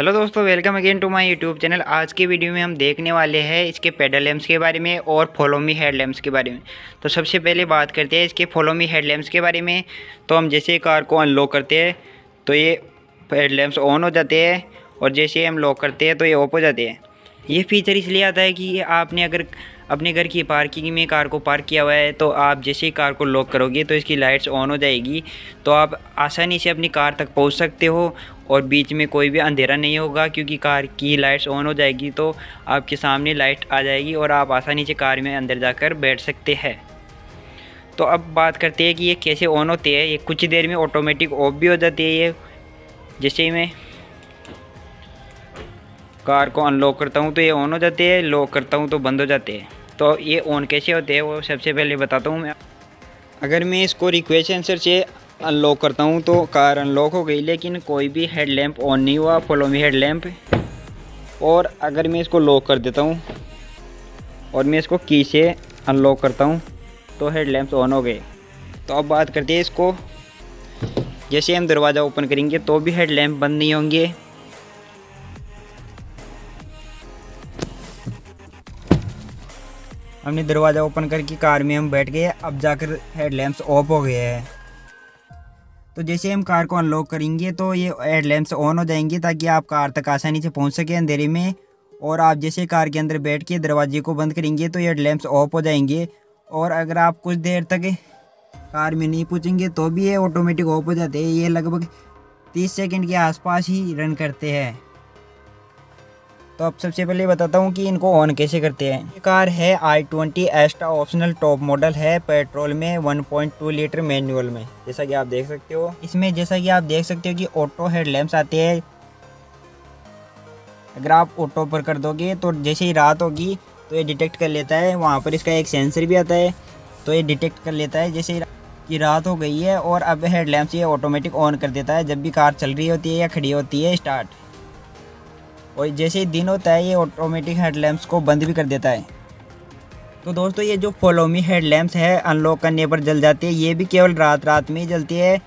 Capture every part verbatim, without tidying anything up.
Hello दोस्तों, welcome again to my YouTube channel. आज के वीडियो में हम देखने वाले हैं इसके पेडल लैम्प्स के बारे में और फॉलो मी हेड लैम्प्स के बारे में। तो सबसे पहले बात करते हैं इसके फॉलो मी हेड लैम्प्स के बारे में। तो हम जैसे कार को अनलॉक करते हैं तो ये हेड लैम्प्स ऑन हो जाते हैं, और जैसे हम लॉक करते हैं तो ये ऑफ हो जाते हैं। ये फीचर इसलिए आता है कि आपने अगर अपने घर की पार्किंग में कार को पार्क किया हुआ है तो आप जैसे ही कार को लॉक करोगे तो इसकी लाइट्स ऑन हो जाएगी, तो आप आसानी से अपनी कार तक पहुंच सकते हो और बीच में कोई भी अंधेरा नहीं होगा, क्योंकि कार की लाइट्स ऑन हो जाएगी तो आपके सामने लाइट आ जाएगी और आप आसानी से कार में अंदर जाकर बैठ सकते हैं। तो अब बात करते हैं कि ये कैसे ऑन होते हैं। ये कुछ देर में ऑटोमेटिक ऑफ भी हो जाती है। ये जैसे ही मैं कार को अनलॉक करता हूँ तो ये ऑन हो जाते हैं, लॉक करता हूँ तो बंद हो जाते हैं। तो ये ऑन कैसे होते हैं वो सबसे पहले बताता हूँ मैं। अगर मैं इसको रिक्वेस्ट सेंसर से अनलॉक करता हूँ तो कार अनलॉक हो गई, लेकिन कोई भी हेड लैम्प ऑन नहीं हुआ, फॉलो मी हेड लैम्प। और अगर मैं इसको लॉक कर देता हूँ और मैं इसको की से अनलॉक करता हूँ तो हेड लैम्प ऑन हो गए। तो अब बात करते हैं इसको, जैसे हम दरवाज़ा ओपन करेंगे तो भी हेड लैम्प बंद नहीं होंगे। हमने दरवाज़ा ओपन करके कार में हम बैठ गए, अब जाकर हेड लैम्प्स ऑफ हो गए हैं। तो जैसे हम कार को अनलॉक करेंगे तो ये हेड लैम्प्स ऑन हो जाएंगे ताकि आप कार तक आसानी से पहुंच सके अंधेरे में। और आप जैसे कार के अंदर बैठ के दरवाजे को बंद करेंगे तो हेड लैम्प्स ऑफ हो जाएंगे, और अगर आप कुछ देर तक कार में नहीं पहुँचेंगे तो भी ये ऑटोमेटिक ऑफ हो जाते हैं। ये लगभग तीस सेकेंड के आसपास ही रन करते हैं। तो अब सबसे पहले बताता हूँ कि इनको ऑन कैसे करते हैं। ये कार है i twenty Astra, optional top model है, पेट्रोल में one point two litre manual में, जैसा कि आप देख सकते हो। इसमें जैसा कि आप देख सकते हो कि ऑटो हेड लैम्प्स आते हैं। अगर आप ऑटो पर कर दोगे तो जैसे ही रात होगी तो ये डिटेक्ट कर लेता है। वहाँ पर इसका एक सेंसर भी आता है तो ये डिटेक्ट कर लेता है जैसे कि रात हो गई है, और अब हेड लैम्प्स ये ऑटोमेटिक ऑन कर देता है जब भी कार चल रही होती है या खड़ी होती है स्टार्ट। और जैसे ही दिन होता है ये ऑटोमेटिक हेड लैम्प्स को बंद भी कर देता है। तो दोस्तों, ये जो फॉलो मी हेड लैम्प्स है अनलॉक करने पर जल जाते हैं, ये भी केवल रात रात में ही जलती है।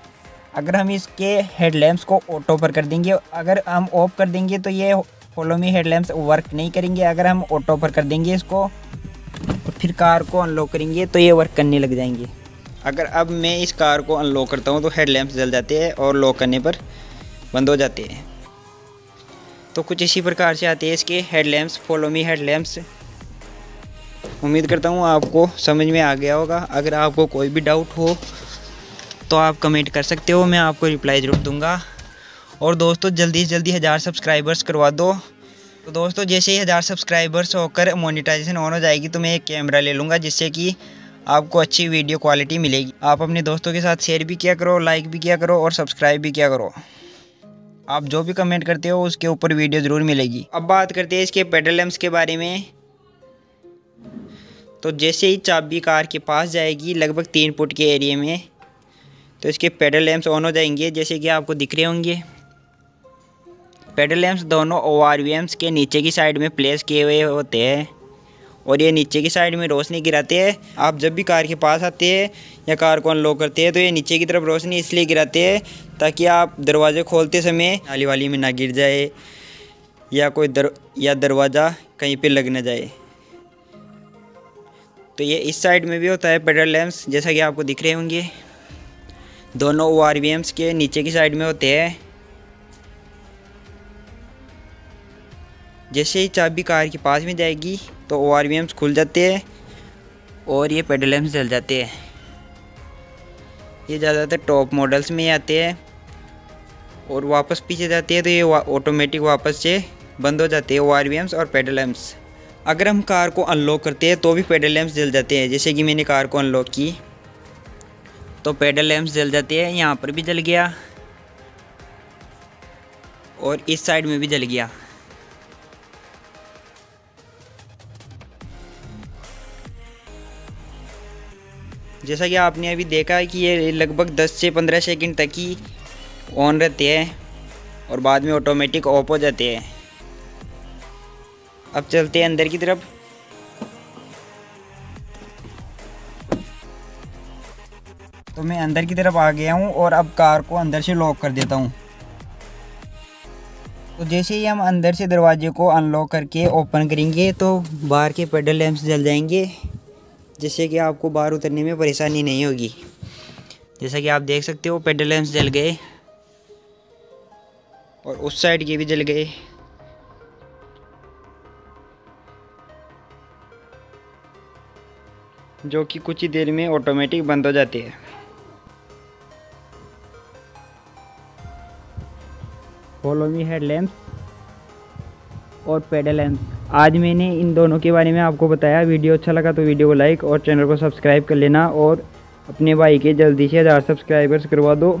अगर हम इसके हेड लैम्प्स को ऑटो पर कर देंगे, अगर हम ऑफ कर देंगे तो ये follow me head lamps work नहीं करेंगे। अगर हम ऑटो पर कर देंगे इसको और फिर कार को अनलॉक करेंगे तो ये वर्क करने लग जाएंगे। अगर अब मैं इस कार को अनलॉक करता हूँ तो हेड लैम्प्स जल जाते हैं और लॉक करने पर बंद हो जाते हैं। तो कुछ इसी प्रकार से आते हैं इसके head lamps, follow me head lamps. उम्मीद करता हूँ आपको समझ में आ गया होगा। अगर आपको कोई भी डाउट हो तो आप कमेंट कर सकते हो, मैं आपको रिप्लाई ज़रूर दूंगा। और दोस्तों, जल्दी से जल्दी हज़ार सब्सक्राइबर्स करवा दो। तो दोस्तों, जैसे ही हज़ार सब्सक्राइबर्स होकर मोनेटाइजेशन ऑन हो जाएगी तो मैं एक कैमरा ले लूँगा, जिससे कि आपको अच्छी वीडियो क्वालिटी मिलेगी। आप अपने दोस्तों के साथ शेयर भी किया करो, लाइक भी किया करो और सब्सक्राइब भी किया करो। आप जो भी कमेंट करते हो उसके ऊपर वीडियो ज़रूर मिलेगी। अब बात करते हैं इसके पेडल लैम्प्स के बारे में। तो जैसे ही चाबी कार के पास जाएगी लगभग तीन फुट के एरिया में, तो इसके पेडल लैम्प्स ऑन हो जाएंगे, जैसे कि आपको दिख रहे होंगे। पेडल लैम्प्स दोनों ओ आर वी एम्स के नीचे की साइड में प्लेस किए हुए होते हैं, और ये नीचे की साइड में रोशनी गिराते हैं। आप जब भी कार के पास आते हैं या कार को अनलॉक करते हैं तो ये नीचे की तरफ रोशनी इसलिए गिराते हैं ताकि आप दरवाजे खोलते समय नाली वाली में ना गिर जाए, या कोई दर या दरवाज़ा कहीं पे लग ना जाए। तो ये इस साइड में भी होता है पेडल लैम्प्स, जैसा कि आपको दिख रहे होंगे। दोनों ओ आर वी एम्स के नीचे की साइड में होते हैं। जैसे ही चाबी कार के पास में जाएगी तो ओ आर वी एम्स खुल जाते हैं और ये पेडल लैम्प्स जल जाते हैं। ये ज़्यादातर टॉप मॉडल्स में आते हैं। और वापस पीछे जाते हैं तो ये वा, ऑटोमेटिक वापस से बंद हो जाते हैं ओ आर वी एम्स और पेडल लैम्प्स। अगर हम कार को अनलॉक करते हैं तो भी पेडल लैम्प्स जल जाते हैं। जैसे कि मैंने कार को अनलॉक की तो पेडल लैम्प्स जल जाते हैं, यहाँ पर भी जल गया और इस साइड में भी जल गया। जैसा कि आपने अभी देखा है कि ये लगभग दस से पंद्रह सेकंड तक ही ऑन रहते हैं और बाद में ऑटोमेटिक ऑफ हो जाते हैं। अब चलते हैं अंदर की तरफ। तो मैं अंदर की तरफ आ गया हूँ और अब कार को अंदर से लॉक कर देता हूँ। तो जैसे ही हम अंदर से दरवाजे को अनलॉक करके ओपन करेंगे तो बाहर के पेडल लैंप्स जल जाएंगे, जिससे कि आपको बाहर उतरने में परेशानी नहीं होगी। जैसा कि आप देख सकते हो पेडल लैंप्स जल गए और उस साइड के भी जल गए। जो कि कुछ ही देर में ऑटोमेटिक बंद हो जाती है। फॉलो मी हेड लैम्प और पेडल लैम्प, आज मैंने इन दोनों के बारे में आपको बताया। वीडियो अच्छा लगा तो वीडियो को लाइक और चैनल को सब्सक्राइब कर लेना और अपने भाई के जल्दी से हज़ार सब्सक्राइबर्स करवा दो।